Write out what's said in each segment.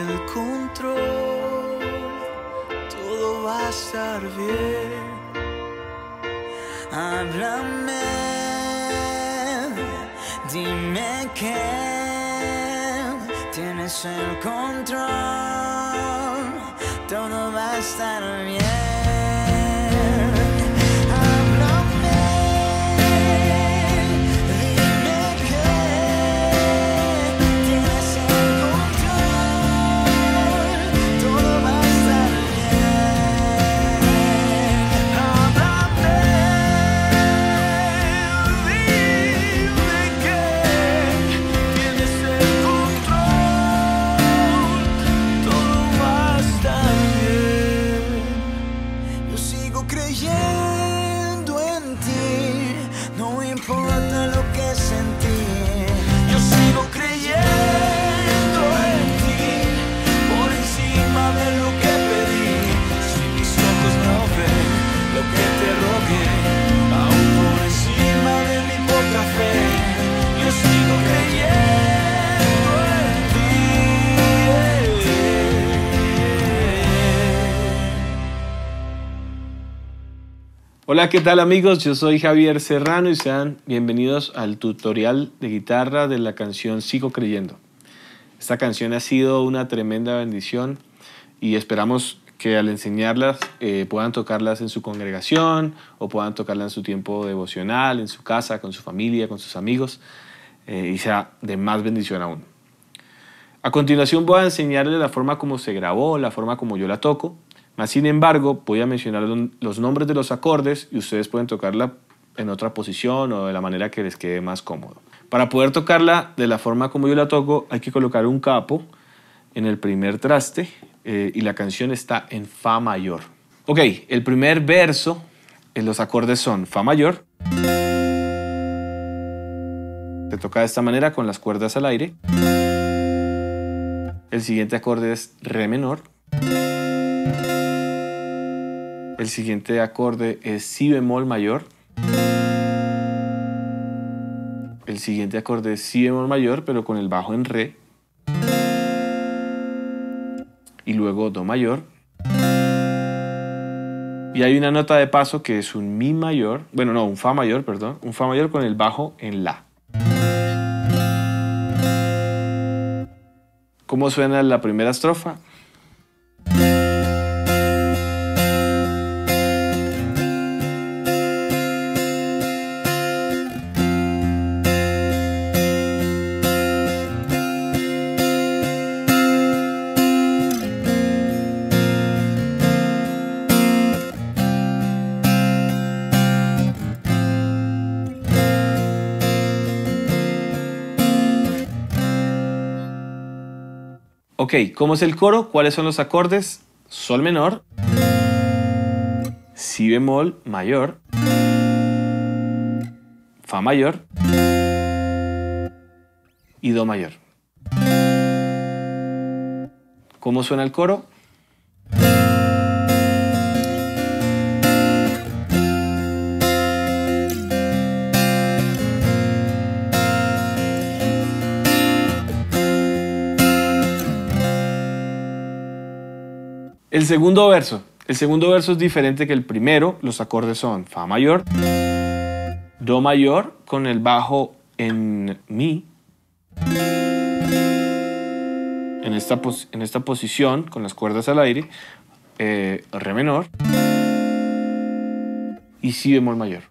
el control, todo va a estar bien. Háblame, dime que tienes el control, todo va a estar bien. Hola, ¿qué tal amigos? Yo soy Javier Serrano y sean bienvenidos al tutorial de guitarra de la canción Sigo Creyendo. Esta canción ha sido una tremenda bendición y esperamos que al enseñarlas puedan tocarlas en su congregación o puedan tocarla en su tiempo devocional, en su casa, con su familia, con sus amigos y sea de más bendición aún. A continuación voy a enseñarles la forma como se grabó, la forma como yo la toco. Sin embargo, voy a mencionar los nombres de los acordes y ustedes pueden tocarla en otra posición o de la manera que les quede más cómodo. Para poder tocarla de la forma como yo la toco, hay que colocar un capo en el primer traste y la canción está en Fa mayor. Ok, el primer verso, los acordes son Fa mayor. Se toca de esta manera con las cuerdas al aire. El siguiente acorde es Re menor. El siguiente acorde es Si bemol mayor. El siguiente acorde es Si bemol mayor, pero con el bajo en Re. Y luego Do mayor. Y hay una nota de paso que es un Mi mayor, bueno no, un Fa mayor, perdón. Un Fa mayor con el bajo en La. ¿Cómo suena la primera estrofa? Ok, ¿cómo es el coro? ¿Cuáles son los acordes? Sol menor, Si bemol mayor, Fa mayor y Do mayor. ¿Cómo suena el coro? El segundo verso es diferente que el primero. Los acordes son Fa mayor, Do mayor con el bajo en Mi. En esta posición, con las cuerdas al aire, Re menor y Si bemol mayor.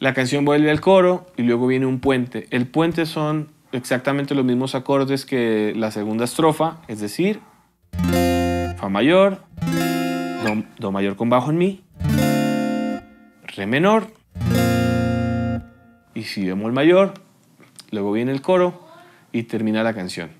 La canción vuelve al coro y luego viene un puente. El puente son exactamente los mismos acordes que la segunda estrofa, es decir, Fa mayor, Do mayor con bajo en Mi, Re menor y Si bemol mayor. Luego viene el coro y termina la canción.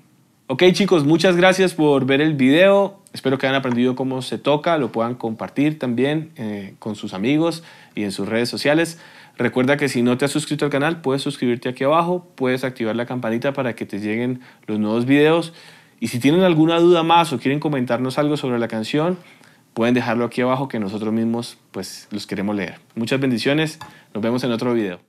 Ok chicos, muchas gracias por ver el video. Espero que hayan aprendido cómo se toca, lo puedan compartir también con sus amigos y en sus redes sociales. Recuerda que si no te has suscrito al canal, puedes suscribirte aquí abajo, puedes activar la campanita para que te lleguen los nuevos videos. Y si tienen alguna duda más o quieren comentarnos algo sobre la canción, pueden dejarlo aquí abajo que nosotros mismos pues los queremos leer. Muchas bendiciones, nos vemos en otro video.